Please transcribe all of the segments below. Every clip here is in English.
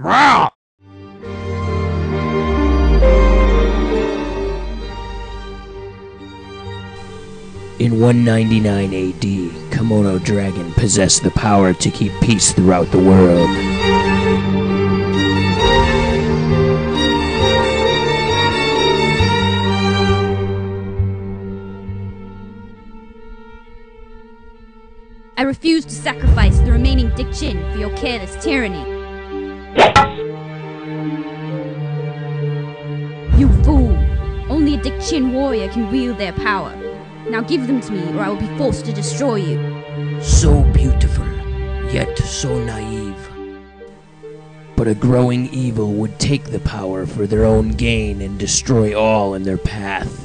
Rawr! In 199 AD, Komodo Draggin' possessed the power to keep peace throughout the world. I refuse to sacrifice the remaining Dik-Chin for your careless tyranny. You fool! Only a Dik-Chin warrior can wield their power. Now give them to me, or I will be forced to destroy you. So beautiful, yet so naive. But a growing evil would take the power for their own gain and destroy all in their path.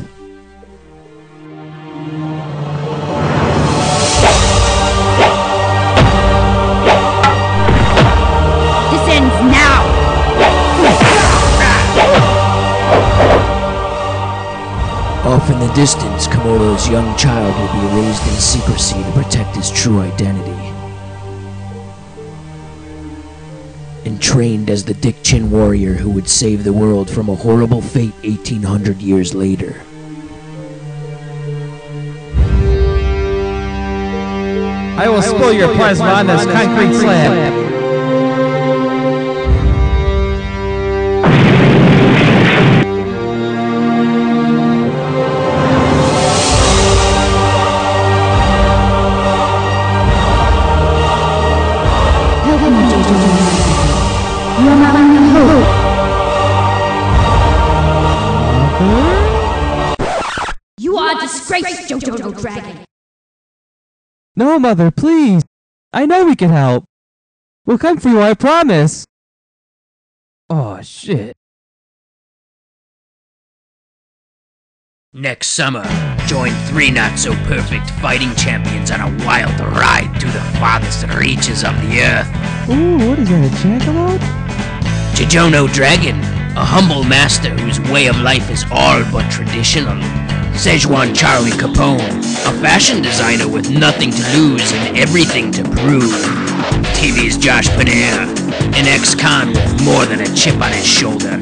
This ends now! Off in the distance, Komodo's young child will be raised in secrecy to protect his true identity. And trained as the Dik-Chin warrior who would save the world from a horrible fate 1800 years later. I will spill your plasma on this concrete slab. You are disgraced, Jojono Draggin'. No, Mother, please. I know we can help. We'll come for you, I promise. Oh, shit. Next summer, join three not-so-perfect fighting champions on a wild ride through the farthest reaches of the earth. Ooh, what is that, a jackalope? Jojono Draggin', a humble master whose way of life is all but traditional. Szechwan Charlie Capone, a fashion designer with nothing to lose and everything to prove. TV's Jaash Paneer, an ex-con with more than a chip on his shoulder.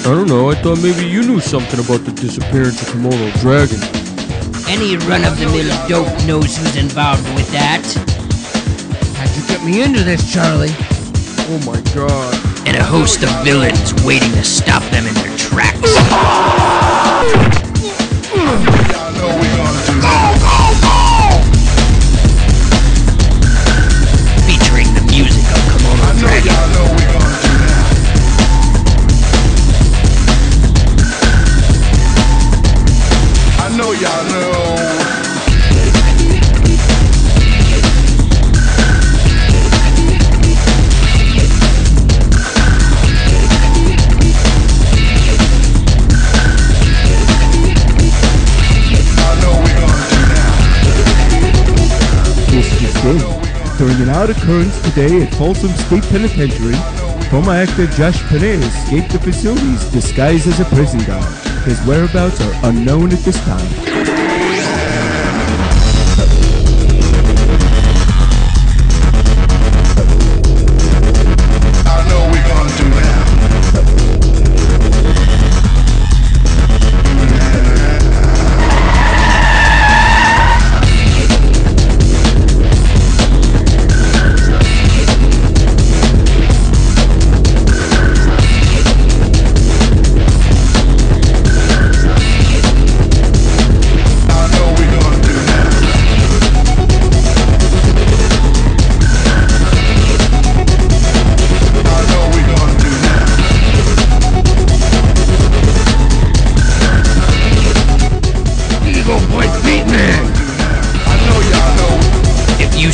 I don't know, I thought maybe you knew something about the disappearance of Komodo Draggin'. Any run-of-the-mill dope knows who's involved with that. How'd you get me into this, Charlie? Oh my god. And a host of villains waiting to stop them in their tracks. Featuring the music of Komodo Draggin'. Y'all know. During an odd occurrence today at Folsom State Penitentiary, former actor Jaash Paneer escaped the facilities disguised as a prison guard. His whereabouts are unknown at this time.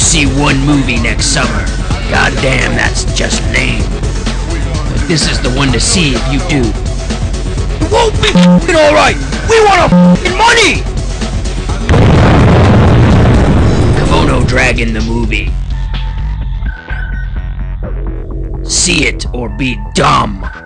See one movie next summer. Goddamn, that's just lame. But this is the one to see if you do. It won't be f***ing alright! We want our f***ing money! Komodo Draggin' the movie. See it or be dumb.